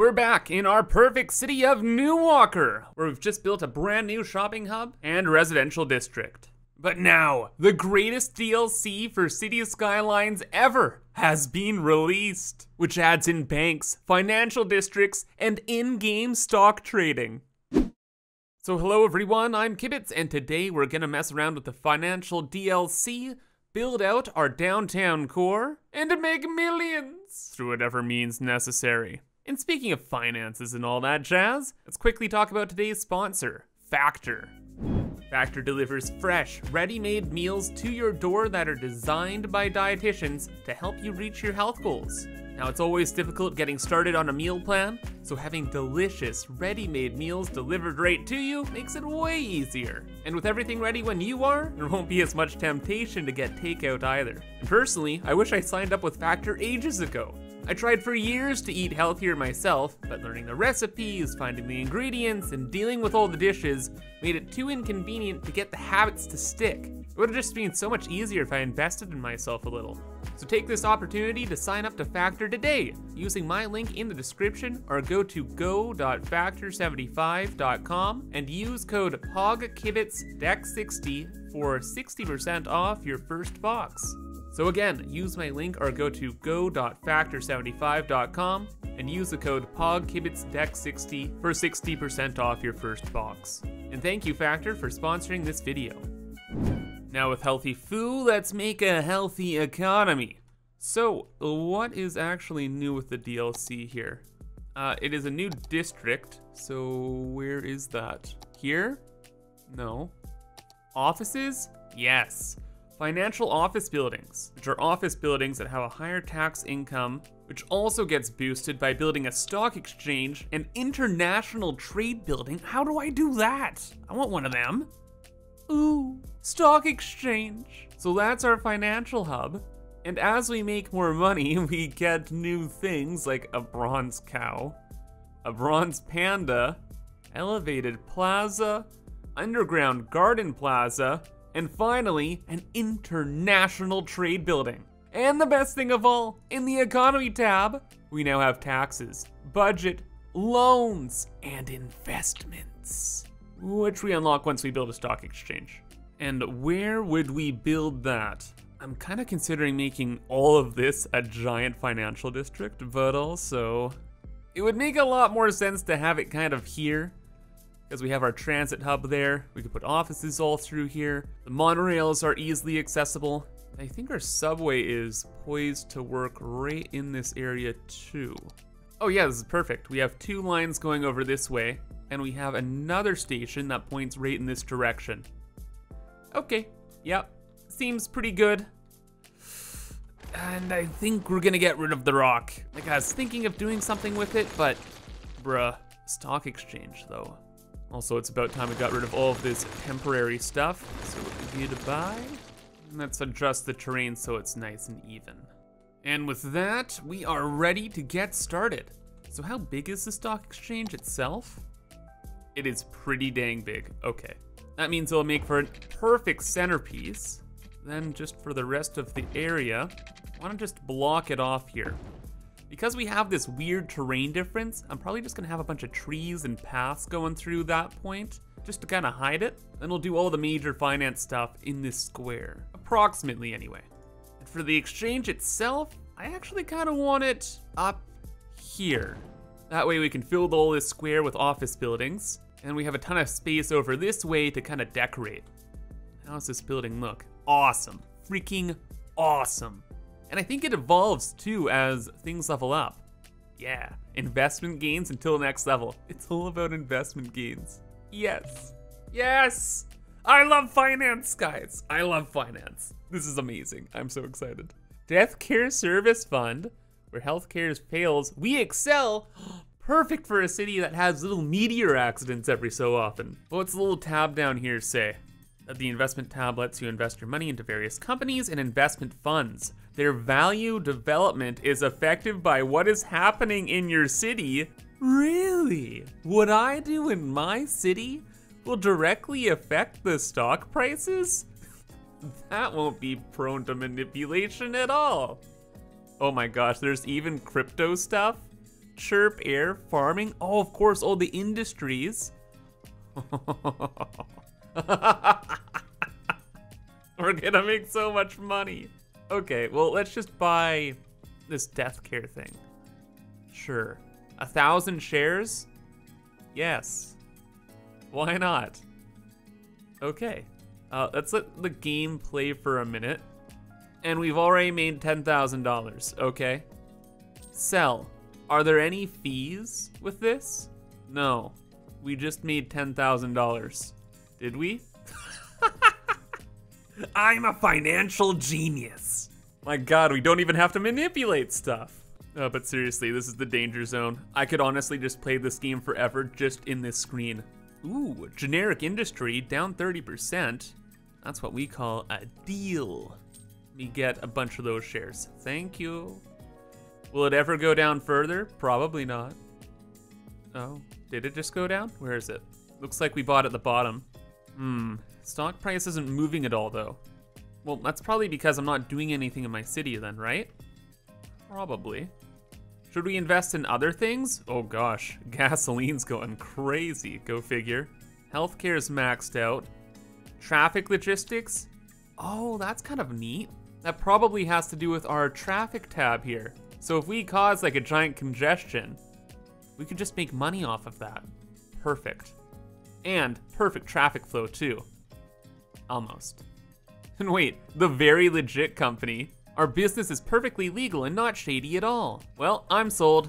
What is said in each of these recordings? We're back in our perfect city of New Walker, where we've just built a brand new shopping hub and residential district. But now, the greatest DLC for Cities Skylines ever has been released, which adds in banks, financial districts, and in-game stock trading. So hello everyone, I'm Kibitz, and today we're gonna mess around with the financial DLC, build out our downtown core, and make millions through whatever means necessary. And speaking of finances and all that jazz, let's quickly talk about today's sponsor, Factor. Factor delivers fresh, ready-made meals to your door that are designed by dietitians to help you reach your health goals. Now, it's always difficult getting started on a meal plan, so having delicious, ready-made meals delivered right to you makes it way easier. And with everything ready when you are, there won't be as much temptation to get takeout either. And personally, I wish I signed up with Factor ages ago. I tried for years to eat healthier myself, but learning the recipes, finding the ingredients, and dealing with all the dishes made it too inconvenient to get the habits to stick. It would've just been so much easier if I invested in myself a little. So take this opportunity to sign up to Factor today using my link in the description, or go to go.factor75.com and use code POGKIBITZDEC60 for 60% off your first box. So again, use my link or go to go.factor75.com and use the code POGKIBITZDEC60 for 60% off your first box. And thank you, Factor, for sponsoring this video. Now with healthy food, let's make a healthy economy. So what is actually new with the DLC here? It is a new district, so where is that? Here? No. Offices? Yes. Financial office buildings, which are office buildings that have a higher tax income, which also gets boosted by building a stock exchange and international trade building. How do I do that? I want one of them. Ooh, stock exchange. So that's our financial hub. And as we make more money, we get new things like a bronze cow, a bronze panda, elevated plaza, underground garden plaza, and finally, an international trade building. And the best thing of all, in the economy tab, we now have taxes, budget, loans, and investments, which we unlock once we build a stock exchange. And where would we build that? I'm kind of considering making all of this a giant financial district, but also, it would make a lot more sense to have it kind of here, because we have our transit hub there. We could put offices all through here. The monorails are easily accessible. I think our subway is poised to work right in this area too. Oh yeah, this is perfect. We have two lines going over this way, and we have another station that points right in this direction. Okay, yep, seems pretty good. And I think we're gonna get rid of the rock. Like, I was thinking of doing something with it, but bruh, stock exchange though. Also, it's about time we got rid of all of this temporary stuff. So we'll give you to buy. And let's adjust the terrain so it's nice and even. And with that, we are ready to get started. So how big is the stock exchange itself? It is pretty dang big. Okay. That means it'll make for a perfect centerpiece. Then just for the rest of the area, I want to just block it off here. Because we have this weird terrain difference, I'm probably just gonna have a bunch of trees and paths going through that point, just to kind of hide it. Then we'll do all the major finance stuff in this square, approximately anyway. And for the exchange itself, I actually kind of want it up here. That way we can fill all this square with office buildings, and we have a ton of space over this way to kind of decorate. How's this building look? Awesome, freaking awesome. And I think it evolves too as things level up. Yeah, investment gains until next level. It's all about investment gains. Yes, yes! I love finance, guys. I love finance. This is amazing. I'm so excited. Death Care Service Fund, where healthcare fails, we excel. Perfect for a city that has little meteor accidents every so often. But what's the little tab down here say? The investment tab lets you invest your money into various companies and investment funds. Their value development is affected by what is happening in your city. Really? What I do in my city will directly affect the stock prices? That won't be prone to manipulation at all. Oh my gosh, there's even crypto stuff. chirp air, farming. Oh, of course, all the industries. We're gonna make so much money. Okay, well, let's just buy this death care thing. Sure. 1,000 shares? Yes. Why not? Okay. Let's let the game play for a minute. And we've already made $10,000. Okay. Sell. Are there any fees with this? No. We just made $10,000. Did we? I'm a financial genius. My God, we don't even have to manipulate stuff. But seriously, this is the danger zone. I could honestly just play this game forever just in this screen. Ooh, generic industry down 30%. That's what we call a deal. Let me get a bunch of those shares. Thank you. Will it ever go down further? Probably not. Oh, did it just go down? Where is it? Looks like we bought at the bottom. Hmm. Stock price isn't moving at all, though. Well, that's probably because I'm not doing anything in my city then, right? Probably. Should we invest in other things? Oh gosh, gasoline's going crazy, go figure. Healthcare's maxed out. Traffic logistics? Oh, that's kind of neat. That probably has to do with our traffic tab here. So if we cause like a giant congestion, we could just make money off of that. Perfect. And perfect traffic flow too. Almost. And wait, the very legit company. Our business is perfectly legal and not shady at all. Well, I'm sold.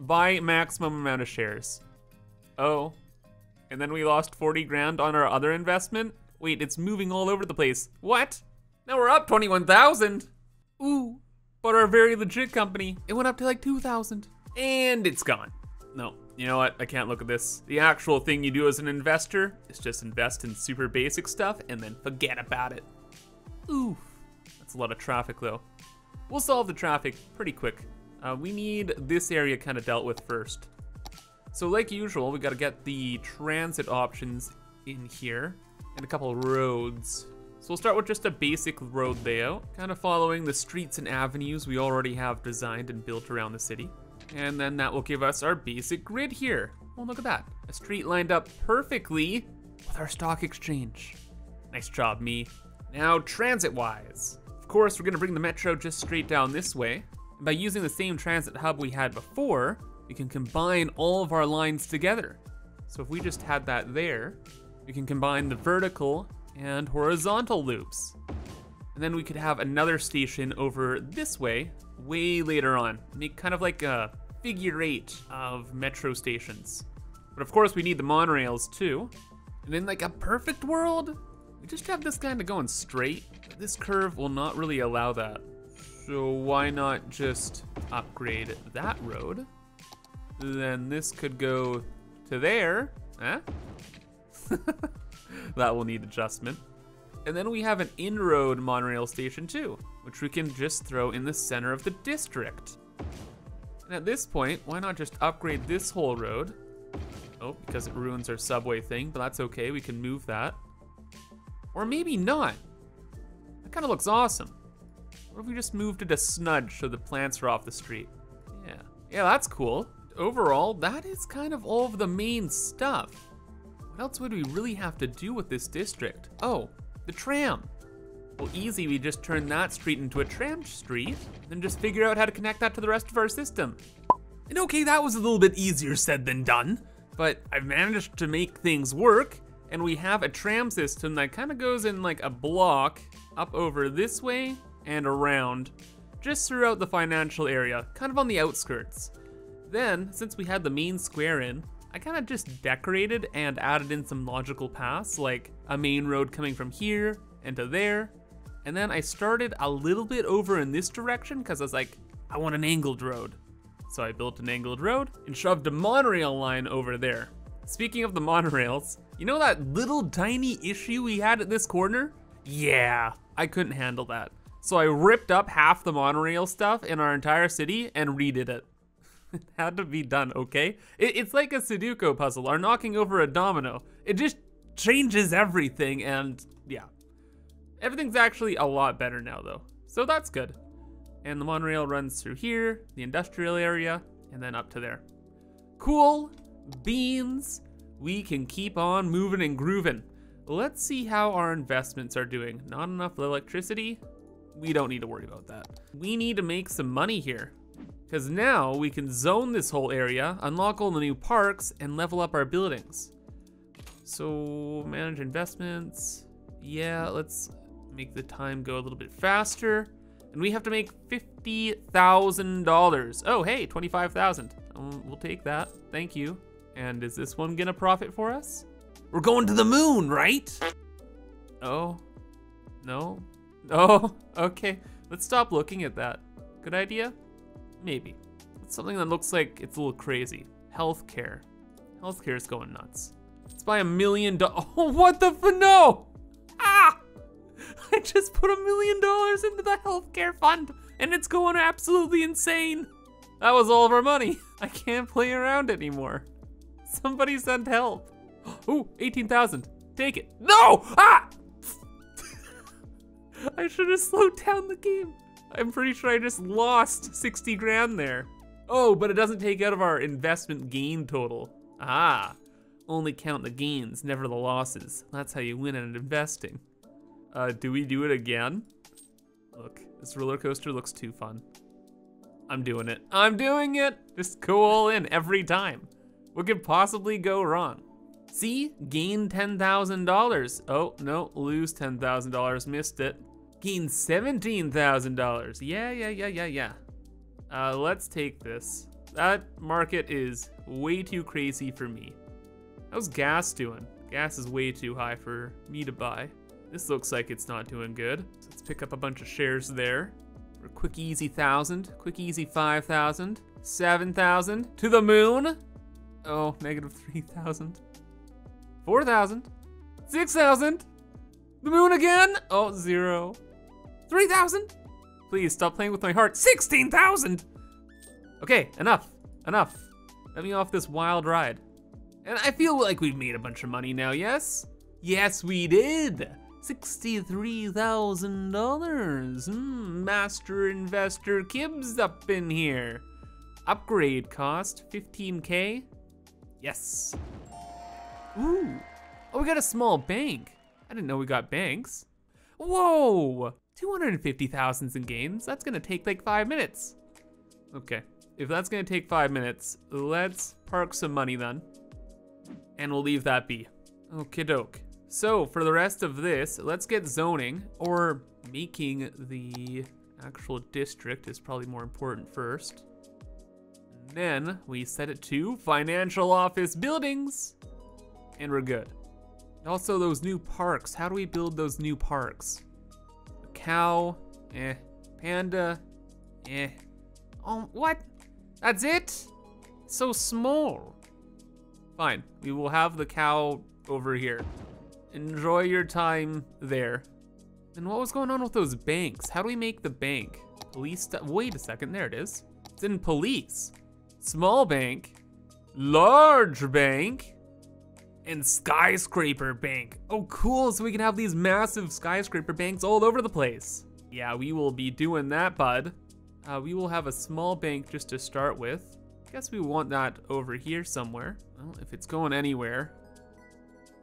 Buy maximum amount of shares. Oh, and then we lost 40 grand on our other investment? Wait, it's moving all over the place. What? Now we're up 21,000. Ooh, but our very legit company, it went up to like 2,000 and it's gone. No, you know what? I can't look at this. The actual thing you do as an investor is just invest in super basic stuff and then forget about it. Ooh. A lot of traffic though. We'll solve the traffic pretty quick. We need this area kind of dealt with first. So like usual, we got to get the transit options in here and a couple roads. So we'll start with just a basic road layout, kind of following the streets and avenues we already have designed and built around the city. And then that will give us our basic grid here. Well, look at that. A street lined up perfectly with our stock exchange. Nice job, me. Now transit-wise. Of course, we're gonna bring the metro just straight down this way. And by using the same transit hub we had before, we can combine all of our lines together. So if we just had that there, we can combine the vertical and horizontal loops. And then we could have another station over this way, way later on. Make kind of like a figure 8 of metro stations. But of course we need the monorails too. And in like a perfect world, we just have this kind of going straight. This curve will not really allow that. So why not just upgrade that road? Then this could go to there, huh? That will need adjustment. And then we have an in-road monorail station too, which we can just throw in the center of the district. And at this point, why not just upgrade this whole road? Oh, because it ruins our subway thing, but that's okay, we can move that. Or maybe not. That kind of looks awesome. What if we just moved it a smidge so the plants are off the street? Yeah. Yeah, that's cool. Overall, that is kind of all of the main stuff. What else would we really have to do with this district? Oh, the tram. Well, easy, we just turn that street into a tram street, then just figure out how to connect that to the rest of our system. And okay, that was a little bit easier said than done, but I've managed to make things work, and we have a tram system that kind of goes in like a block up over this way and around, just throughout the financial area, kind of on the outskirts. Then, since we had the main square in, I kind of just decorated and added in some logical paths, like a main road coming from here and to there. And then I started a little bit over in this direction because I was like, I want an angled road. So I built an angled road and shoved a monorail line over there. Speaking of the monorails, you know that little tiny issue we had at this corner? Yeah, I couldn't handle that. So I ripped up half the monorail stuff in our entire city and redid it. It had to be done, okay? It's like a Sudoku puzzle or knocking over a domino. It just changes everything and yeah. Everything's actually a lot better now though. So that's good. And the monorail runs through here, the industrial area, and then up to there. Cool beans. We can keep on moving and grooving. Let's see how our investments are doing. Not enough electricity. We don't need to worry about that. We need to make some money here, because now we can zone this whole area, unlock all the new parks, and level up our buildings. So manage investments. Yeah, let's make the time go a little bit faster. And we have to make $50,000. Oh, hey, 25,000. We'll take that. Thank you. And is this one gonna profit for us? We're going to the moon, right? Oh, no. Oh, okay. Let's stop looking at that. Good idea? Maybe. It's something that looks like it's a little crazy. Healthcare. Healthcare is going nuts. Let's buy $1 million. Oh, what the f- no! Ah! I just put $1 million into the healthcare fund and it's going absolutely insane. That was all of our money. I can't play around anymore. Somebody send help. Ooh, 18,000. Take it. No! Ah! I should have slowed down the game. I'm pretty sure I just lost 60 grand there. Oh, but it doesn't take out of our investment gain total. Ah, only count the gains, never the losses. That's how you win at investing. Do we do it again? Look, this roller coaster looks too fun. I'm doing it. I'm doing it. Just go all in every time. What could possibly go wrong? See, gain $10,000. Oh, no, lose $10,000, missed it. Gain $17,000. Yeah. Let's take this. That market is way too crazy for me. How's gas doing? Gas is way too high for me to buy. This looks like it's not doing good. So let's pick up a bunch of shares there. For quick easy 1,000, quick easy 5,000, 7,000, to the moon. Oh, negative 3,000. 4,000, 6,000, the moon again. Oh, 0, 3,000. Please stop playing with my heart. 16,000. Okay, enough. Let me off this wild ride. And I feel like we've made a bunch of money now, yes? Yes, we did. $63,000. Master investor Kibitz up in here. Upgrade cost, 15K. Yes. Ooh, oh, we got a small bank. I didn't know we got banks. Whoa, 250,000 in gains. That's gonna take like 5 minutes. Okay, if that's gonna take 5 minutes, let's park some money then. And we'll leave that be. Okie doke. So for the rest of this, let's get zoning, or making the actual district is probably more important first. And then we set it to financial office buildings. And we're good. Also those new parks, how do we build those new parks? A cow, eh, panda, eh. Oh, what? That's it? So small. Fine, we will have the cow over here. Enjoy your time there. And what was going on with those banks? How do we make the bank? Police, wait a second, there it is. It's in police. Small bank, large bank, and skyscraper bank. Oh cool, so we can have these massive skyscraper banks all over the place. Yeah, we will be doing that, bud. We will have a small bank just to start with. Guess we want that over here somewhere. Well, if it's going anywhere,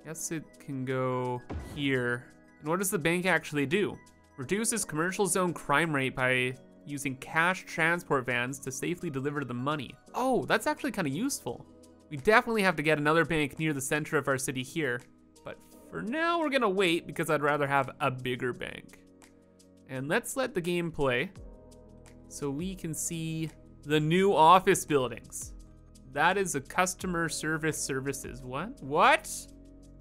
guess it can go here. And what does the bank actually do? Reduces commercial zone crime rate by using cash transport vans to safely deliver the money. Oh, that's actually kind of useful. We definitely have to get another bank near the center of our city here, but for now we're gonna wait because I'd rather have a bigger bank. And let's let the game play so we can see the new office buildings. That is a customer services. What?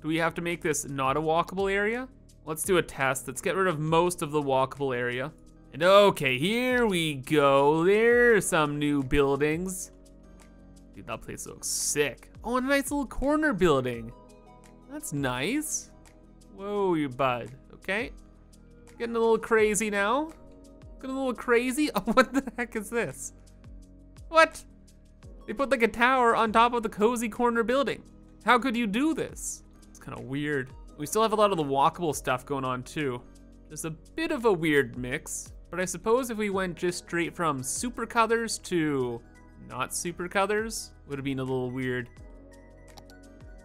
Do we have to make this not a walkable area? Let's do a test. Let's get rid of most of the walkable area. And okay, here we go. There's some new buildings. Dude, that place looks sick. Oh, and a nice little corner building. That's nice. Whoa, you bud. Okay. Getting a little crazy now. Getting a little crazy. Oh, what the heck is this? What? They put like a tower on top of the cozy corner building. How could you do this? It's kind of weird. We still have a lot of the walkable stuff going on too. There's a bit of a weird mix, but I suppose if we went just straight from super colors to not super colors would have been a little weird.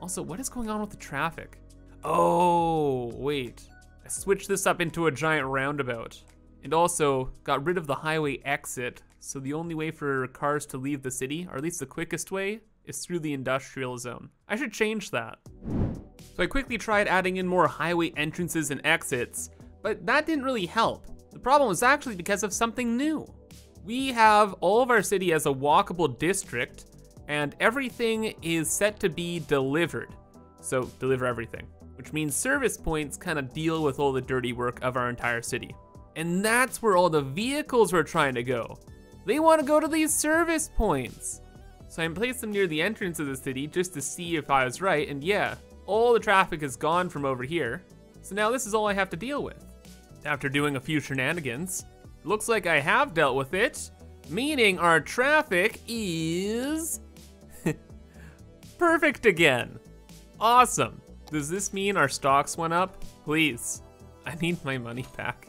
Also, what is going on with the traffic? Oh, wait. I switched this up into a giant roundabout and also got rid of the highway exit. So the only way for cars to leave the city, or at least the quickest way, is through the industrial zone. I should change that. So I quickly tried adding in more highway entrances and exits, but that didn't really help. The problem was actually because of something new. We have all of our city as a walkable district, and everything is set to be delivered. So deliver everything, which means service points kind of deal with all the dirty work of our entire city. And that's where all the vehicles were trying to go. They want to go to these service points. So I placed them near the entrance of the city just to see if I was right, and yeah, all the traffic is gone from over here. So now this is all I have to deal with. After doing a few shenanigans, it looks like I have dealt with it, meaning our traffic is perfect again. Awesome. Does this mean our stocks went up? Please, I need my money back.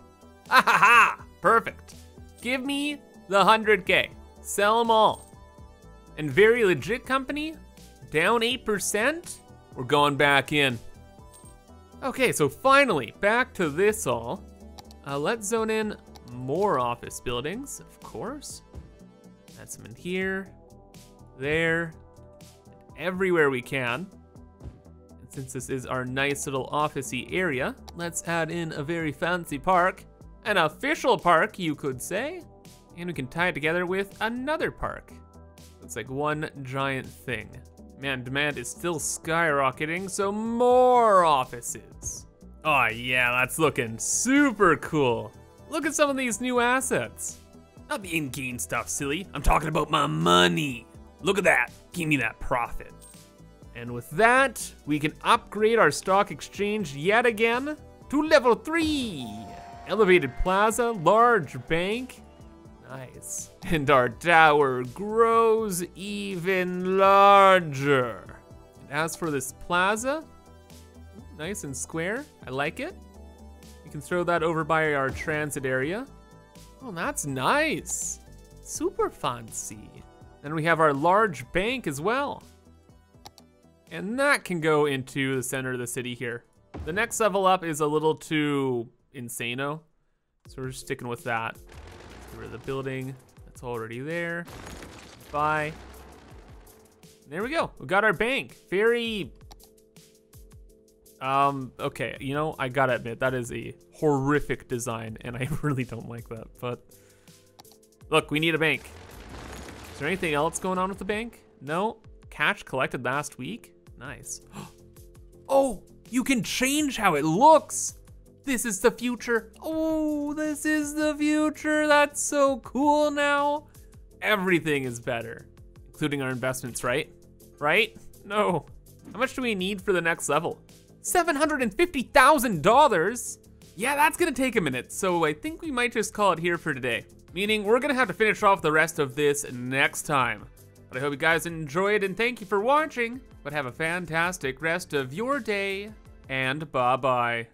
Ah ha ha, perfect. Give me the 100K, sell them all. And very legit company, down 8%, we're going back in. Okay, so finally, back to this all. Let's zone in more office buildings, of course. Add some in here, there, everywhere we can. And since this is our nice little office-y area, let's add in a very fancy park, an official park, you could say. And we can tie it together with another park. It's like one giant thing. Man, demand is still skyrocketing, so more offices. Oh yeah, that's looking super cool. Look at some of these new assets. Not the in-game stuff, silly. I'm talking about my money. Look at that, give me that profit. And with that, we can upgrade our stock exchange yet again to level 3. Elevated plaza, large bank. Nice. And our tower grows even larger. And as for this plaza, nice and square, I like it. You can throw that over by our transit area. Oh, that's nice. Super fancy. And we have our large bank as well. And that can go into the center of the city here. The next level up is a little too insano, so we're sticking with that. Get rid of the building that's already there. Bye. There we go. We got our bank. Very. Okay. You know, I gotta admit that is a horrific design, and I really don't like that. But look, we need a bank. Is there anything else going on with the bank? No. Cash collected last week. Nice. Oh, you can change how it looks. This is the future. Oh, this is the future. That's so cool now. Everything is better, including our investments, right? Right? No. How much do we need for the next level? $750,000? Yeah, that's gonna take a minute. So I think we might just call it here for today, meaning we're gonna have to finish off the rest of this next time. But I hope you guys enjoyed and thank you for watching, but have a fantastic rest of your day and bye-bye.